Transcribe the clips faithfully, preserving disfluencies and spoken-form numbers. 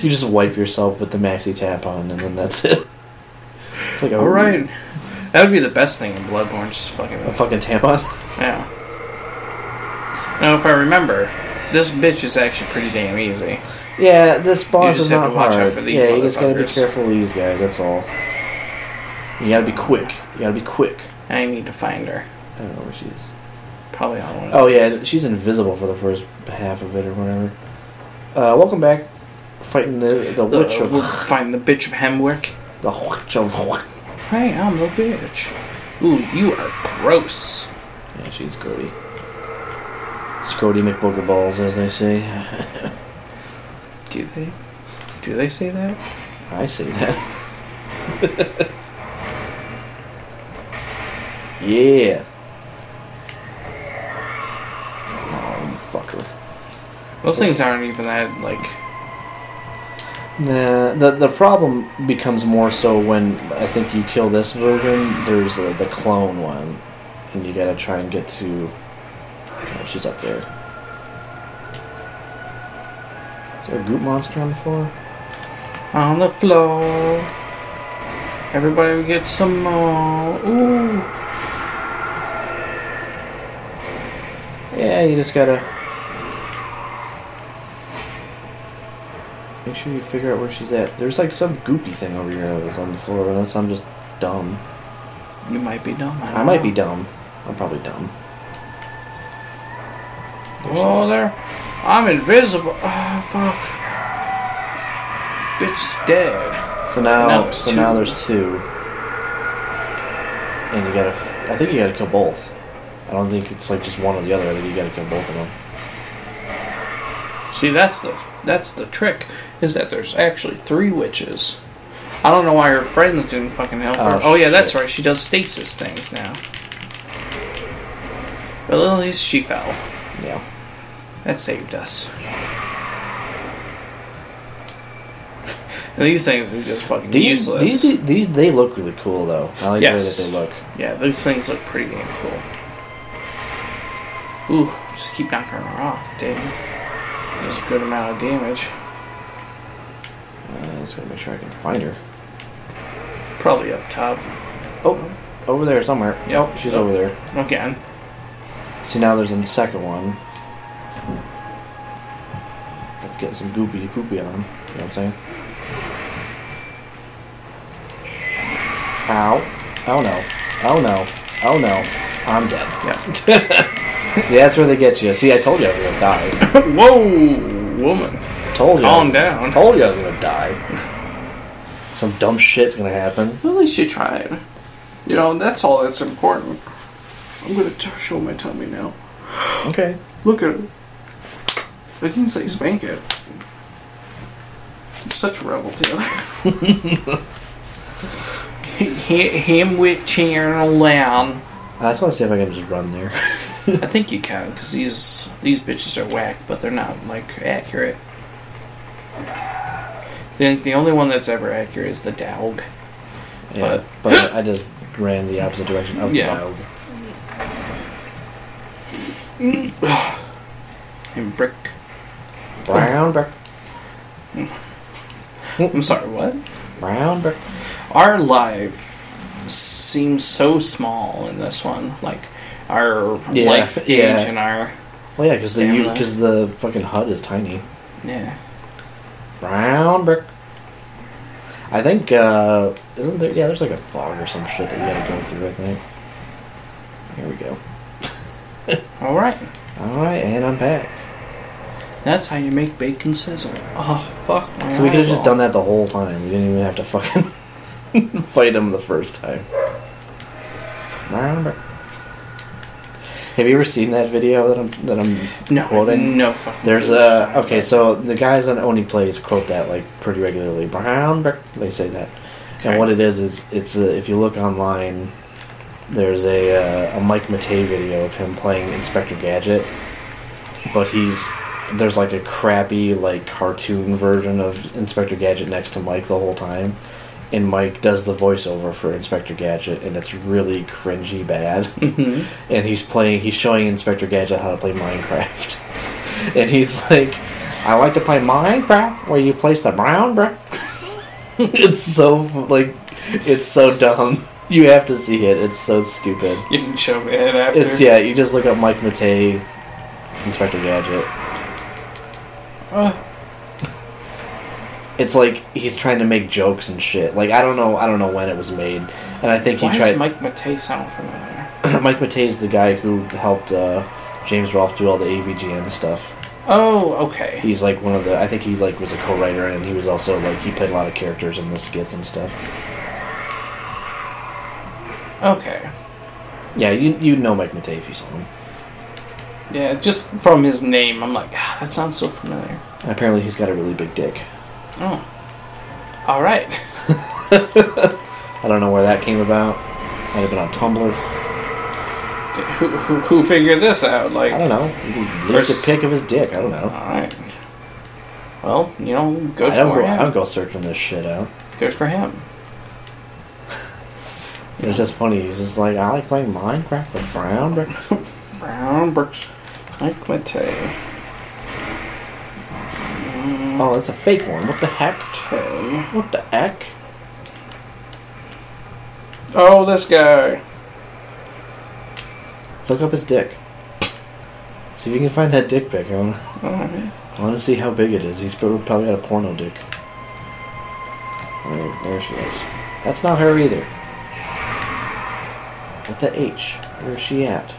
You just wipe yourself with the maxi tap on, and then that's it. It's like, oh, right. That would be the best thing in Bloodborne, just fucking... A fucking tampon? Yeah. Now, if I remember, this bitch is actually pretty damn easy. Yeah, this boss is not hard. You just have to watch hard. out for these Yeah, you just gotta be careful with these guys, that's all. You gotta be quick. You gotta be quick. I need to find her. I don't know where she is. Probably on one of Oh, those. yeah, she's invisible for the first half of it or whatever. Uh, welcome back. Fighting the, the, the witch of... We'll find the bitch of Hemwick. The witch of... Hey, I'm the bitch. Ooh, you are gross. Yeah, she's grody. Scrody McBooger balls, as they say. Do they? Do they say that? I say that. Yeah. Oh, you fucker. Those things aren't even that, like... Nah, the, the problem becomes more so when I think you kill this version, there's a, the clone one, and you gotta try and get to... Oh, she's up there. Is there a goop monster on the floor? On the floor! Everybody will get some more! Ooh! Yeah, you just gotta... Make sure you figure out where she's at. There's like some goopy thing over here that's on the floor, unless I'm just dumb. You might be dumb. I, don't I might know. be dumb. I'm probably dumb. There's oh, there. I'm invisible. Oh, fuck. Bitch is dead. So now, now so two. now there's two. And you gotta, f I think you gotta kill both. I don't think it's like just one or the other. I think you gotta kill both of them. See, that's the that's the trick, is that there's actually three witches. I don't know why her friends didn't fucking help her. Oh, oh yeah, that's right. She does stasis things now. But at least she fell. Yeah. That saved us. These things are just fucking these, useless. These, these they look really cool though. I like yes. the way that they look. Yeah, these things look pretty damn cool. Ooh, just keep knocking her off, David. Just a good amount of damage. Uh, just gotta make sure I can find her. Probably up top. Oh, over there somewhere. Yep, oh, she's oh. over there. Again. See, now there's the second one. Let's get some goopy poopy on him. You know what I'm saying? Ow. Oh no. Oh no. Oh no. I'm dead. Yep. See, that's where they get you. See, I told you I was gonna die. Whoa, woman! Told you. Calm down. Told you I was gonna die. Some dumb shit's gonna happen. Well, at least you tried. You know, that's all that's important. I'm gonna t show my tummy now. Okay. Look at it. I didn't say spank it. I'm such a rebel, Taylor. Him with channel down. I just want to see if I can just run there. I think you can, because these these bitches are whack, but they're not like accurate. I think the only one that's ever accurate is the dog. Yeah, but, but I just ran the opposite direction of yeah. the dog. And brick. Brown brick. I'm sorry, what? Brown brick. Our life seems so small in this one, like. Our yeah, life gauge yeah. and our well, yeah, because the because the fucking H U D is tiny. Yeah. Brown brick. I think uh, isn't there? Yeah, there's like a fog or some shit that you gotta go through. I think. Here we go. All right. All right, and I'm back. That's how you make bacon sizzle. Oh fuck! My so we could have just done that the whole time. We didn't even have to fucking fight him the first time. Brown brick. Have you ever seen that video that I'm that I'm no, quoting? No, fucking. There's a okay, so the guys on Oni Plays quote that like pretty regularly. Brown brick, they say that, okay. And what it is is it's a, if you look online, there's a uh, a Mike Matei video of him playing Inspector Gadget, but he's there's like a crappy like cartoon version of Inspector Gadget next to Mike the whole time, and Mike does the voiceover for Inspector Gadget, and it's really cringy bad. Mm-hmm. And he's playing, he's showing Inspector Gadget how to play Minecraft. And he's like, I like to play Minecraft where you place the brown brick. It's so, like, it's so dumb. You have to see it. It's so stupid. You can show me it after. It's, yeah, you just look up Mike Matei, Inspector Gadget. Uh. It's like he's trying to make jokes and shit. Like, I don't know, I don't know when it was made, and I think he Why tried. Does Mike Matei sound familiar? Mike Matei is the guy who helped uh, James Rolfe do all the A V G N stuff. Oh, okay. He's like one of the. I think he like was a co-writer, and he was also like he played a lot of characters in the skits and stuff. Okay. Yeah, you you know Mike Matei if you saw him. Yeah, just from his name, I'm like, ah, that sounds so familiar. And apparently, he's got a really big dick. Oh. All right. I don't know where that came about. Might have been on Tumblr. Who, who, who figured this out? Like, I don't know. There's a pic of his dick. I don't know. All right. Well, you know, good I don't for go, him. I don't go searching this shit out. Good for him. It's just funny. He's just like, I like playing Minecraft with brown bricks. Brown bricks. Mike Matei. Oh, that's a fake one. What the heck? What the heck? Oh, this guy. Look up his dick. See if you can find that dick pic. I want right. to see how big it is. He's probably got a porno dick. There, there she is. That's not her either. What the H? Where is she at?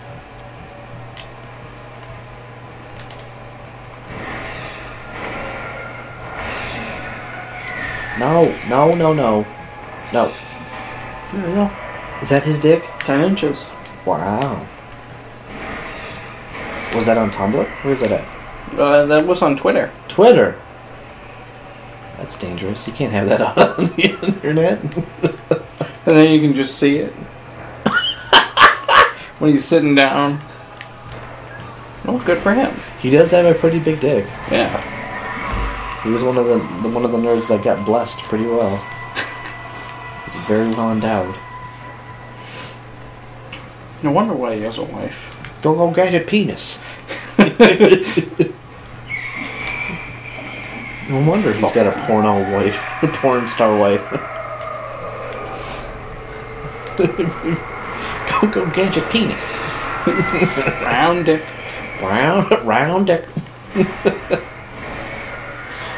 No, no, no, no. No. There you go. Is that his dick? ten inches. Wow. Was that on Tumblr? Where's that at? Uh, that was on Twitter. Twitter? That's dangerous. You can't have that on the internet. And then you can just see it. When he's sitting down. Well, good for him. He does have a pretty big dick. Yeah. He was one of the, the one of the nerds that got blessed pretty well. He's very well endowed. No wonder why he has a wife. Go go get a penis. No wonder he's got a porno wife, a porn star wife. Go go get your penis. Round dick, round round dick.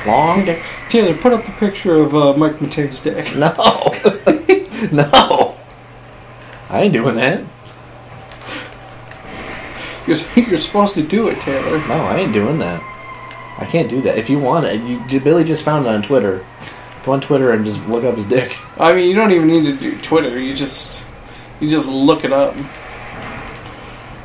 Long dick. Taylor, put up a picture of uh, Mike Matei's dick. No. No. I ain't doing that. You're, you're supposed to do it, Taylor. No, I ain't doing that. I can't do that. If you want it, you, Billy just found it on Twitter. Go on Twitter and just look up his dick. I mean, you don't even need to do Twitter. You just you just look it up.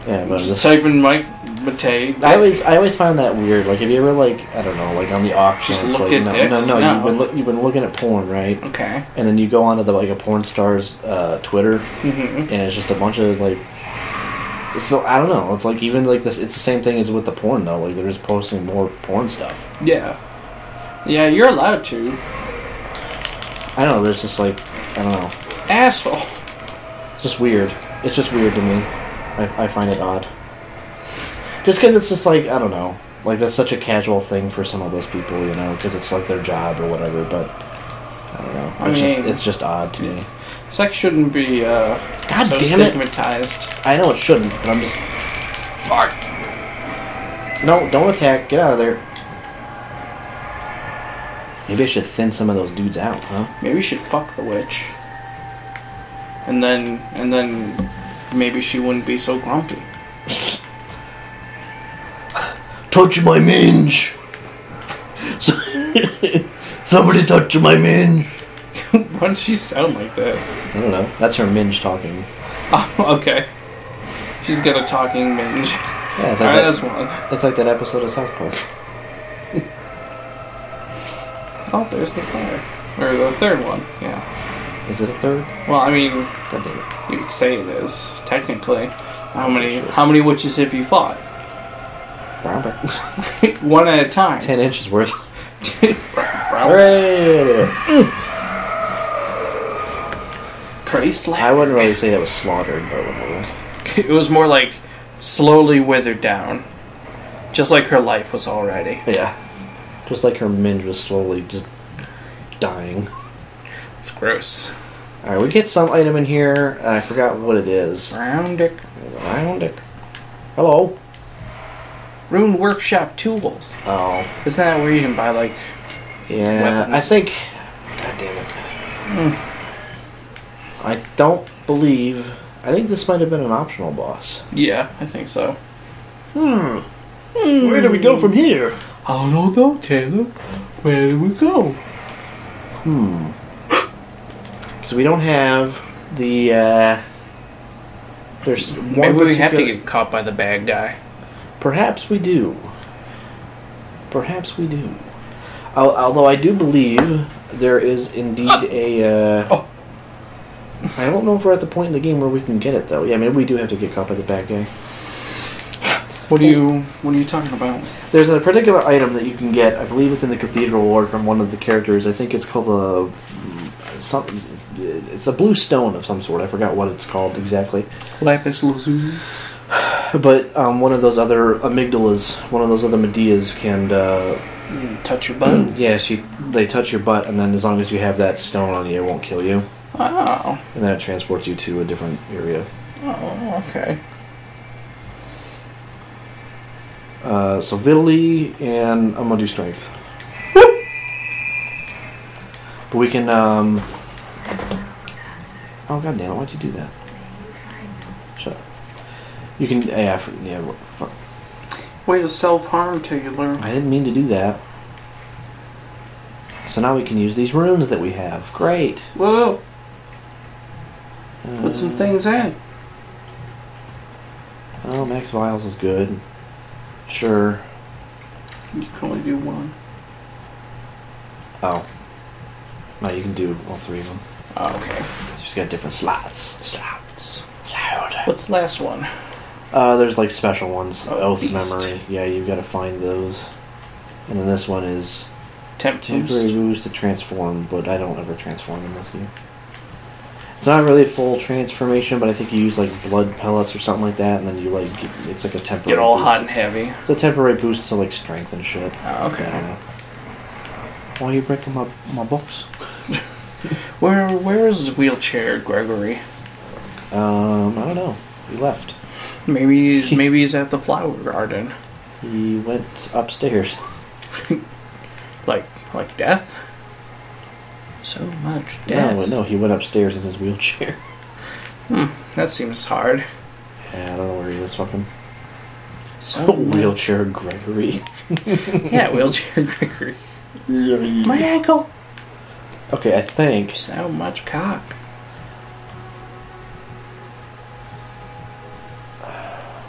Yeah, but just type in Mike Matei. Dick. I always, I always find that weird. Like, have you ever, like, I don't know, like on the off chance, just looked like, at no, dicks? no, no, no, you've been look, you've been looking at porn, right? Okay. And then you go onto the like a porn star's uh, Twitter, mm-hmm. and it's just a bunch of like. So I don't know. It's like even like this. It's the same thing as with the porn though. Like they're just posting more porn stuff. Yeah. Yeah, you're allowed to. I don't know. There's just like I don't know. Asshole. It's just weird. It's just weird to me. I, I find it odd. Just because it's just like, I don't know. Like, that's such a casual thing for some of those people, you know, because it's like their job or whatever, but I don't know. I it's, mean, just, it's just odd to yeah. me. Sex shouldn't be uh, God so damn it. stigmatized. I know it shouldn't, but I'm just... Fuck! No, don't attack. Get out of there. Maybe I should thin some of those dudes out, huh? Maybe you should fuck the witch. And then... And then... Maybe she wouldn't be so grumpy. Touch my minge! Somebody touch my minge! Why does she sound like that? I don't know. That's her minge talking. Oh, okay. She's got a talking minge. Yeah, it's like Alright, that, that's one. That's like that episode of South Park. Oh, there's the fire. Or the third one, yeah. Is it a third? Well, I mean, God damn it. You could say it is technically. How many? Inches. How many witches have you fought? Brown brick. One at a time. Ten inches worth. Brown brick. Pretty slaughtered. I wouldn't really say that was slaughtered, but whatever. It was more like slowly withered down, just like her life was already. Yeah. Just like her minge was slowly just dying. It's gross. Alright, we get some item in here. Uh, I forgot what it is. Round dick. Round dick. Hello. Rune Workshop Tools. Oh. Isn't that where you can buy, like, yeah, weapons? I think... God damn it. Mm. I don't believe... I think this might have been an optional boss. Yeah, I think so. Hmm. Mm. Where do we go from here? I don't know, Taylor. Where do we go? Hmm. So we don't have the, uh... There's one Maybe we have to get caught by the bad guy. Perhaps we do. Perhaps we do. I'll, although I do believe there is indeed oh. a... Uh, oh. I don't know if we're at the point in the game where we can get it, though. Yeah, maybe we do have to get caught by the bad guy. What are you What are you talking about? There's a particular item that you can get. I believe it's in the Cathedral Ward from one of the characters. I think it's called a... Some, it's a blue stone of some sort. I forgot what it's called exactly. Lapis Lazuli. But um, one of those other amygdalas, one of those other Medeas can... Uh, you touch your butt? Yeah, she, they touch your butt, and then as long as you have that stone on you, it won't kill you. Oh. And then it transports you to a different area. Oh, okay. Uh, so Vitality, and I'm going to do Strength. But we can... Um... Oh, god damn it, why'd you do that? Shut up. You can, yeah, for, yeah, fuck. Way to self-harm till you learn. I didn't mean to do that. So now we can use these runes that we have. Great. Whoa. Uh, Put some things in. Oh, Max Vials is good. Sure. You can only do one. Oh. No, you can do all three of them. Oh, okay. She's got different slots. Slots. Slots. What's the last one? Uh, there's like special ones. Oh, Oath Beast. Memory. Yeah, you've got to find those. And then this one is Temp Temporary Boost to transform, but I don't ever transform in this game. It's not really a full transformation, but I think you use like blood pellets or something like that, and then you like get, it's like a temporary. Get all boost. Hot and heavy. It's a temporary boost to like strength and shit. Oh, okay. Yeah, why are you breaking my my box? where where is the wheelchair, Gregory? Um, I don't know. He left. Maybe he's, maybe he's at the flower garden. He went upstairs. like like death? So much death. No, no, he went upstairs in his wheelchair. Hmm, that seems hard. Yeah, I don't know where he is fucking. So oh, wheelchair Gregory. yeah, wheelchair Gregory. My ankle. Okay, I think. So much cock.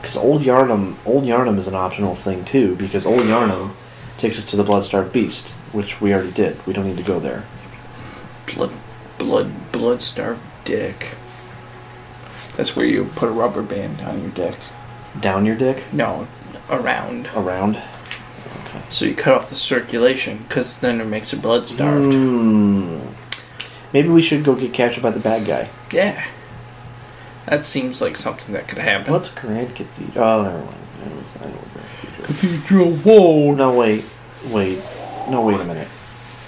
Because Old Yarnum, Old Yarnum is an optional thing too. Because Old Yarnum takes us to the Bloodstarved Beast, which we already did. We don't need to go there. Blood, blood, Bloodstarved dick. That's where you put a rubber band on your dick. Down your dick? No, around. Around. Okay. So you cut off the circulation, because then it makes it blood starved. Mm. Maybe we should go get captured by the bad guy. Yeah. That seems like something that could happen. What's Grand Cathedral? Oh, never mind. Never mind. I know Grand Cathedral. Cathedral Wall. No, wait. Wait. No, wait a minute.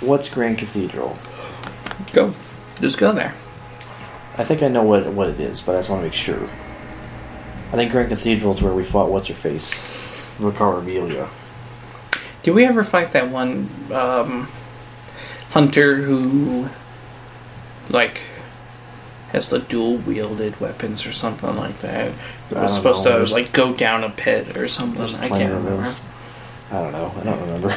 What's Grand Cathedral? Go. Just go there. I think I know what, what it is, but I just want to make sure. I think Grand Cathedral is where we fought What's-Her-Face. Vicar Amelia. Did we ever fight that one um, hunter who, like... Has the dual-wielded weapons or something like that. It was supposed know. to like go down a pit or something. I can't remember. Those. I don't know. I don't remember.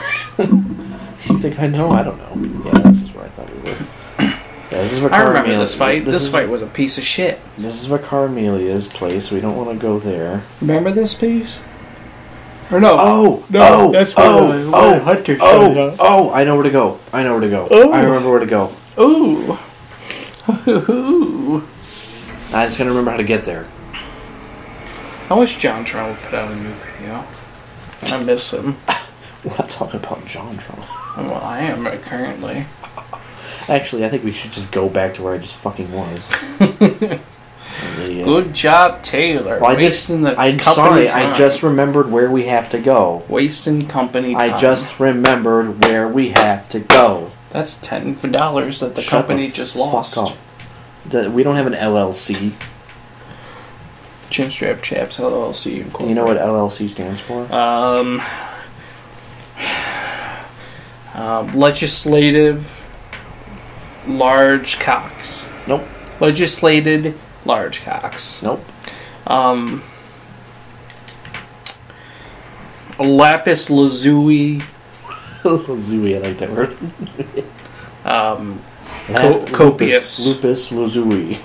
You think I know? I don't know. Yeah, this is where I thought we were. Yeah, this is I remember Amelia's this fight. This, this is, fight was a piece of shit. This is Vicar Amelia's place. We don't want to go there. Remember this piece? Or no? Oh no! Oh, that's where oh, the oh, hunter oh, up. oh! I know where to go. I know where to go. Ooh. I remember where to go. Ooh. I just gotta remember how to get there. I wish JonTron would put out a new video. I miss him. We're not talking about JonTron. Well, I am right currently. Actually, I think we should just go back to where I just fucking was. An idiot. Good job, Taylor. Well, I just, the I'm sorry, time. I just remembered where we have to go. Wasting company time. I just remembered where we have to go. That's ten dollars that the Shut company the just lost. Fuck up. We don't have an L L C. Chinstrap Chaps L L C. Do you know what L L C stands for? Um, uh, legislative large cocks. Nope. Legislated large cocks. Nope. Um, Lapis Lazuli. Lazuli, I like that word. um, Co copious. Lupus Lazuli.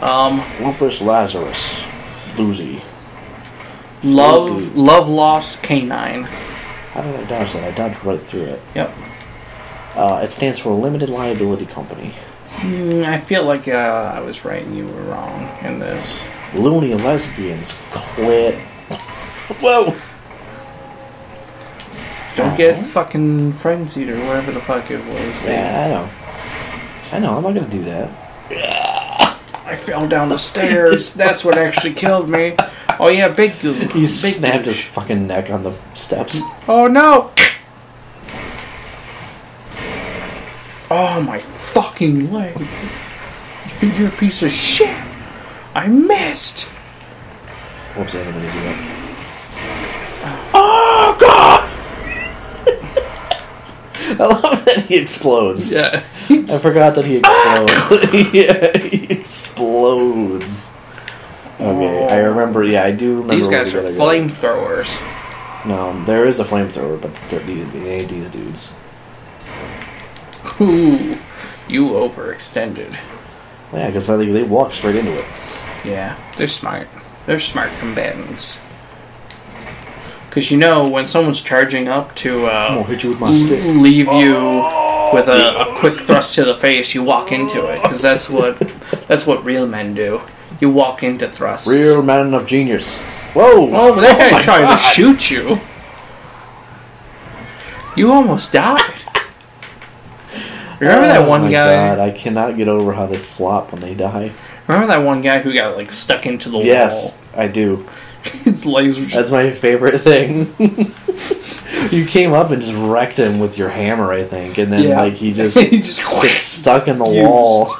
Um, Lupus Lazarus. Luzi. Love, Luzi. Love Lost Canine. How did I dodge that? I dodged right through it. Yep. Uh, it stands for Limited Liability Company. Mm, I feel like uh, I was right and you were wrong in this. Loony lesbians quit. Whoa! Don't uh-huh. get fucking frenzied or whatever the fuck it was. Yeah, I know. I know, I'm not gonna do that. I fell down the stairs. That's what actually killed me. Oh yeah, big goo. He big snapped gooch. His fucking neck on the steps. Oh no! Oh my fucking leg! You're a piece of shit. I missed. Whoops! I didn't mean to do that. Oh god! I love that he explodes. Yeah. I forgot that he explodes. Yeah, he explodes. Okay, I remember. Yeah, I do remember. These guys are flamethrowers. No, there is a flamethrower, but they ain't these dudes. Ooh, you overextended. Yeah, because I think they walk straight into it. Yeah, they're smart. They're smart combatants. Because, you know, when someone's charging up to uh, hit you with my stick. leave you oh. with a, a quick thrust to the face, you walk into it. Because that's what that's what real men do. You walk into thrusts. Real men of genius. Whoa! Oh, they're oh trying God. to shoot you. You almost died. Remember oh, that one my guy? God, I cannot get over how they flop when they die. Remember that one guy who got, like, stuck into the yes, wall? Yes, I do. His legs were just... That's my favorite thing. You came up and just wrecked him with your hammer, I think, and then yeah. like he just, he just gets stuck in the used. wall.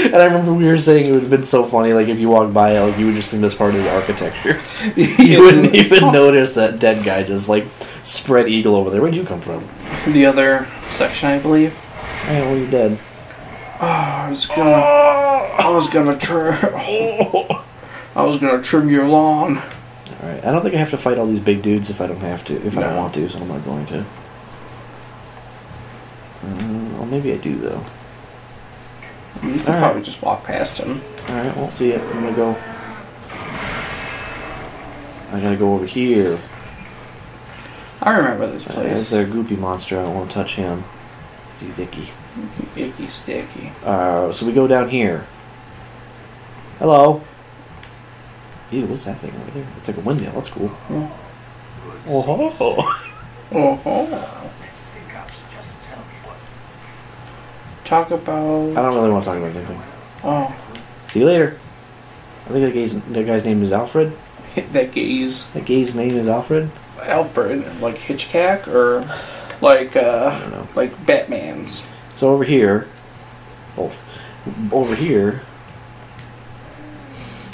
And I remember we were saying it would have been so funny, like if you walked by, like you would just think that's part of the architecture. You wouldn't even oh. notice that dead guy just like spread eagle over there. Where'd you come from? The other section, I believe. Hey, well, you're dead. Oh, I was gonna. Oh. I was gonna try. Oh. I was gonna trim your lawn. All right, I don't think I have to fight all these big dudes if I don't have to, if no. I don't want to, so I'm not going to. Um, well, maybe I do though. You can probably right. just walk past him. All right, won't see it. I'm gonna go. I gotta go over here. I remember this place. Uh, there's a goopy monster. I don't want to touch him. He's icky. Icky sticky. Uh, so we go down here. Hello. Ew, what's that thing over there? It's like a windmill. That's cool. Yeah. Oh ho! Oh ho! Talk about. I don't really want to talk about anything. Oh. See you later. I think that guy's that guy's name is Alfred. That guy's. That guy's name is Alfred. Alfred, like Hitchcock, or like uh, I don't know. Like Batman's. So over here, both. Over here.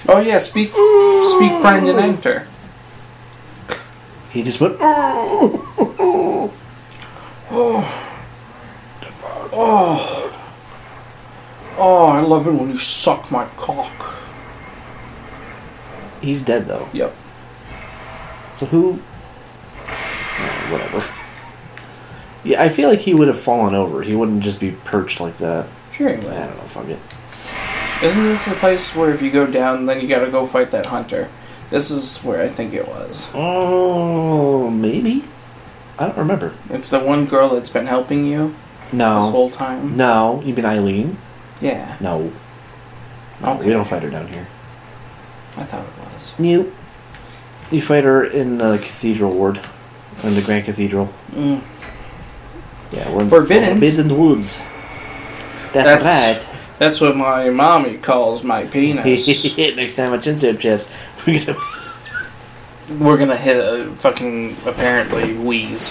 Oh yeah, speak, speak, friend, and enter. He just went. Oh, oh, oh, oh! Oh, I love it when you suck my cock. He's dead though. Yep. So who? Oh, whatever. Yeah, I feel like he would have fallen over. He wouldn't just be perched like that. Sure. I don't know. Fuck it. Isn't this the place where if you go down, then you gotta go fight that hunter? This is where I think it was. Oh, maybe? I don't remember. It's the one girl that's been helping you? No. This whole time? No. You mean Eileen? Yeah. No. No, okay. We don't fight her down here. I thought it was. You. You fight her in the cathedral ward. In the Grand Cathedral. Mm. Yeah, we're in Forbidden. Forbidden Woods. That's, that's right. That's what my mommy calls my penis. Next time on Chinstrap Chaps, we're gonna we're gonna hit a fucking apparently wheeze.